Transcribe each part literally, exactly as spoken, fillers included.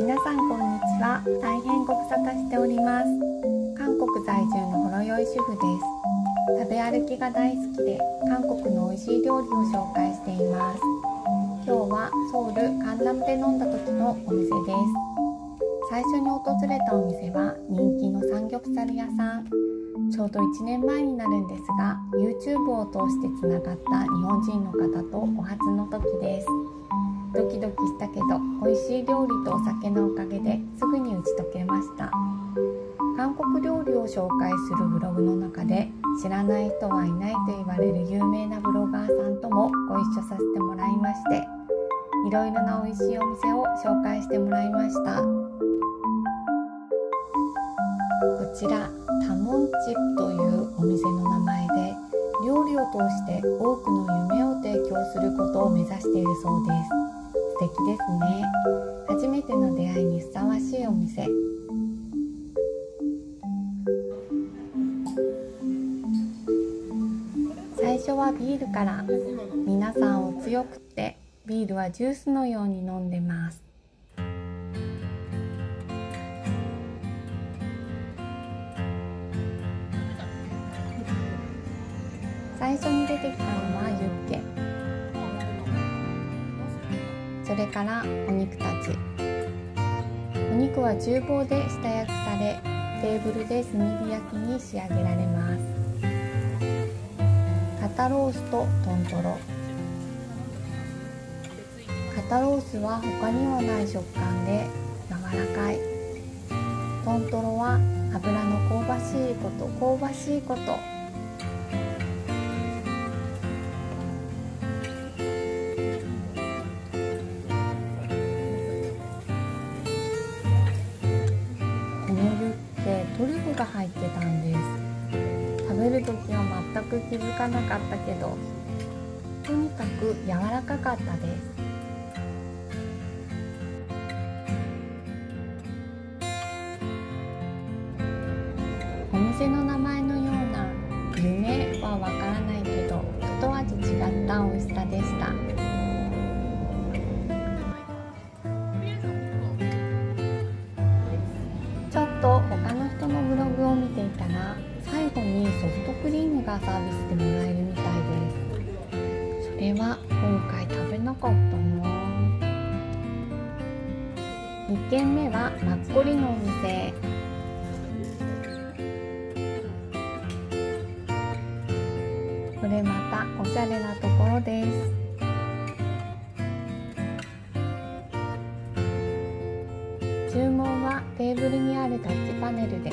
皆さんこんにちは。大変ご無沙汰しております。韓国在住のほろ酔い主婦です。食べ歩きが大好きで、韓国の美味しい料理を紹介しています。今日はソウル江南で飲んだ時のお店です。最初に訪れたお店は人気のサンギョプサル屋さん。ちょうどいちねんまえになるんですが、 YouTube を通してつながった日本人の方とお初の時です。ドキドキしたけど美味しい料理とお酒のおかげですぐに打ち解けました。韓国料理を紹介するブログの中で知らない人はいないと言われる有名なブロガーさんともご一緒させてもらいまして、いろいろな美味しいお店を紹介してもらいました。こちらタモンチップというお店の名前で、料理を通して多くの夢を提供することを目指しているそうです。素敵ですね。初めての出会いにふさわしいお店。最初はビールから。皆さんお強くってビールはジュースのように飲んでます。最初に出てきたのはユッケ、それからお肉たち。お肉は厨房で下焼きされ、テーブルで炭火焼きに仕上げられます。肩ロースと豚トロ。肩ロースは他にはない食感で柔らかい。豚トロは脂の香ばしいこと香ばしいこと。トリュフが入ってたんです。食べる時は全く気づかなかったけど、とにかく柔らかかったです。お店の名前のような夢はわからないけど一味違った美味しさでした。最後にソフトクリームがサービスでもらえるみたいです。それは今回食べなかったな。にけんめはマッコリのお店。これまたおしゃれなところです。注文はテーブルにあるタッチパネルで、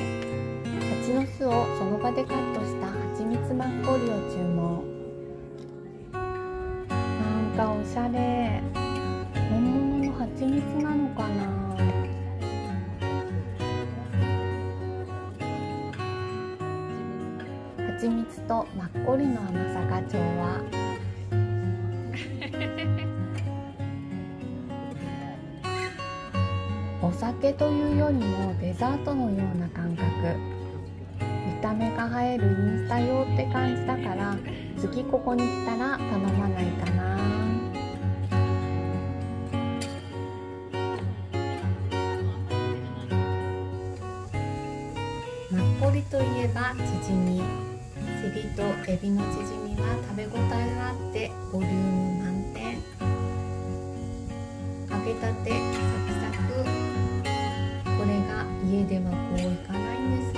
蜂の巣をその場でカットした蜂蜜マッコリを注文。なんかおしゃれ。本物の蜂蜜なのかな。蜂蜜とマッコリの甘さが調和。お酒というよりもデザートのような感覚。見た目が映えるインスタ用って感じだから、次ここに来たら頼まないかな。マッコリといえばチヂミ。セリとエビのチヂミは食べ応えがあってボリューム満点。揚げたて家ではこういかないんです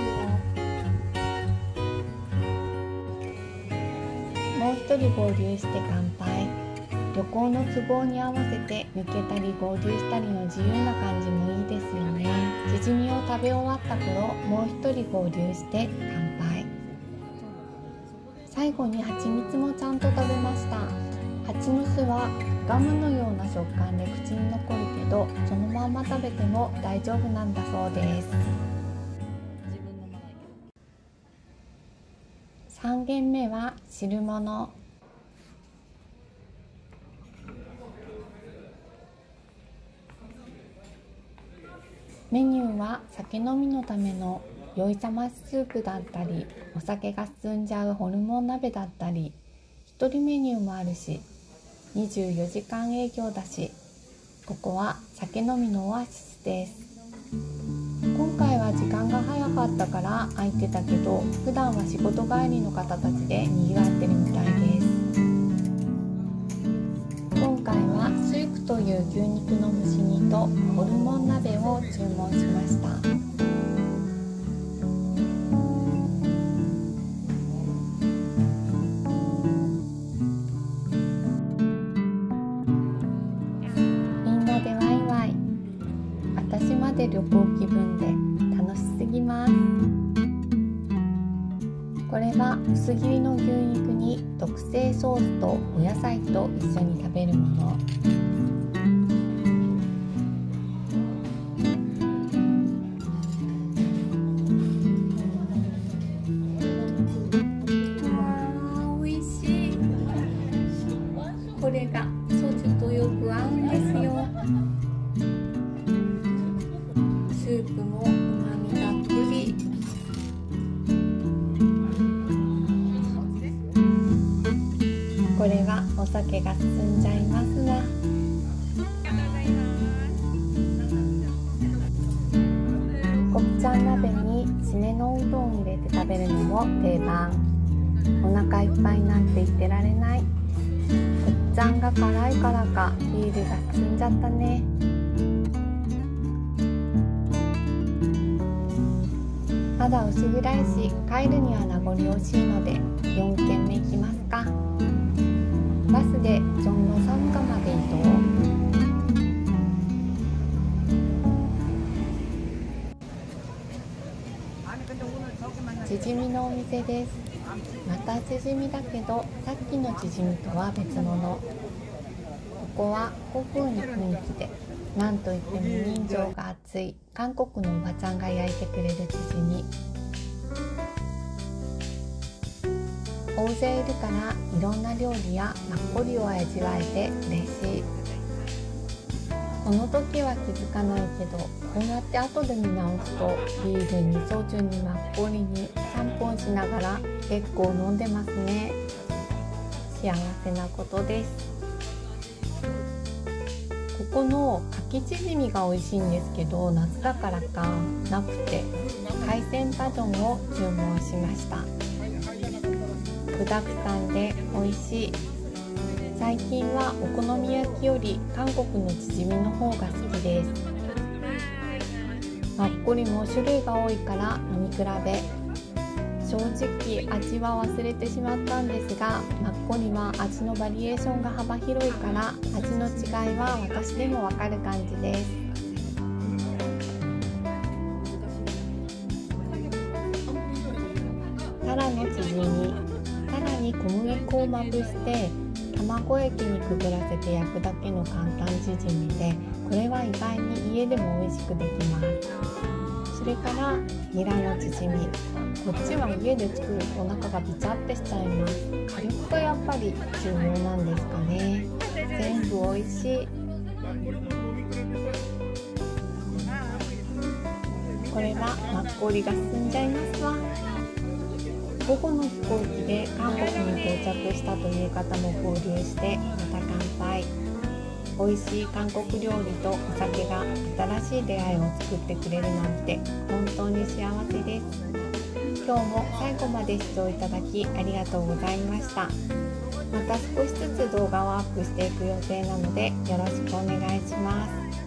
よ。もう一人合流して乾杯。旅行の都合に合わせて抜けたり合流したりの自由な感じもいいですよね。チヂミを食べ終わった頃、もう一人合流して乾杯。最後に蜂蜜もちゃんと食べました。蜂の巣はガムのような食感で口に残るけど、そのまま食べても大丈夫なんだそうです。さんけんめは汁物。メニューは酒飲みのための酔いさましスープだったり、お酒が進んじゃうホルモン鍋だったり、一人メニューもあるし、にじゅうよじかん営業だし、ここは酒飲みのオアシスです。今回は時間が早かったから空いてたけど、普段は仕事帰りの方たちでにぎわってるみたいです。今回はスークという牛肉の蒸し煮とホルモン鍋を注文しました。私まで旅行気分で楽しすぎます。これは薄切りの牛肉に特製ソースとお野菜と一緒に食べるもの。美味しい。これがソースとよく合うんですよ。スープもうまみたっぷり。これはお酒が進んじゃいますな。コプチャン鍋にシネのうどんを入れて食べるのも定番。お腹いっぱいなんて言ってられない。コプチャンが辛いからかビールが進んじゃったね。まだ薄暗いし、帰るには名残惜しいのでよんけんめ行きますか。バスでジョンノサブカまで移動。チヂミのお店です。またチヂミだけど、さっきのチヂミとは別物。ここは古風に雰囲気で、なんといっても人情が厚い韓国のおばちゃんが焼いてくれるチヂミ。大勢いるからいろんな料理やマッコリを味わえて嬉しい。この時は気づかないけど、こうやって後で見直すとビールにソチュにマッコリにさんぽんしながら結構飲んでますね。幸せなことです。ここのかきチヂミが美味しいんですけど、夏だからかなくて海鮮バージョンを注文しました。具だくさんで美味しい。最近はお好み焼きより韓国のチヂミの方が好きです。マッコリも種類が多いから飲み比べ。正直味は忘れてしまったんですが、マッコリは味のバリエーションが幅広いから味の違いは私でもわかる感じです。タラのチヂミ、さらに小麦粉をまぶして卵液にくぐらせて焼くだけの簡単チヂミで、これは意外に家でも美味しくできます。それからニラのチヂミ、こっちは家で作るとお腹がビチャってしちゃいます。火力がやっぱり注文なんですかね。全部美味しい。これはマッコリが進んじゃいますわ。午後の飛行機で韓国に到着したという方も合流してまた乾杯。美味しい韓国料理とお酒が新しい出会いを作ってくれるなんて本当に幸せです。今日も最後まで視聴いただきありがとうございました。また少しずつ動画をアップしていく予定なのでよろしくお願いします。